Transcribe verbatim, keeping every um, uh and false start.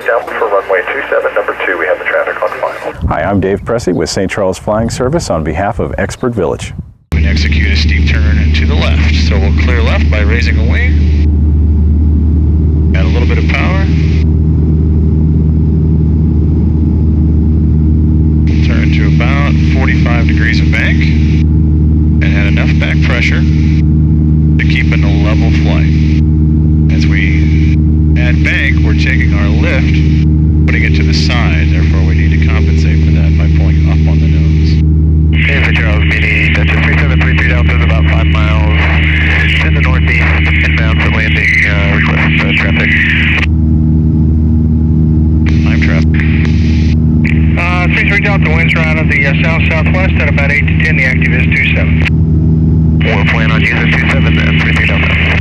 Down for runway two seven, number two, we have the traffic on final. Hi, I'm Dave Pressy with Saint Charles Flying Service on behalf of Expert Village. We execute a steep turn and to the left, so we'll clear left by raising a wing. Add a little bit of power. Turn to about forty-five degrees of bank and add enough back pressure to keep in a level flight. As we add bank, we're taking our lift, putting it to the side, therefore we need to compensate for that by pulling up on the nose. Hey, Saint Charles, B D, that's a three seven three three down to about five miles, to the northeast, inbound for landing, uh, request uh, traffic. I'm traffic. Uh, three three Delta, winds are out of the uh, south-southwest at about eight to ten, the active is two seven. We'll plan on using two seven, uh, three three Delta.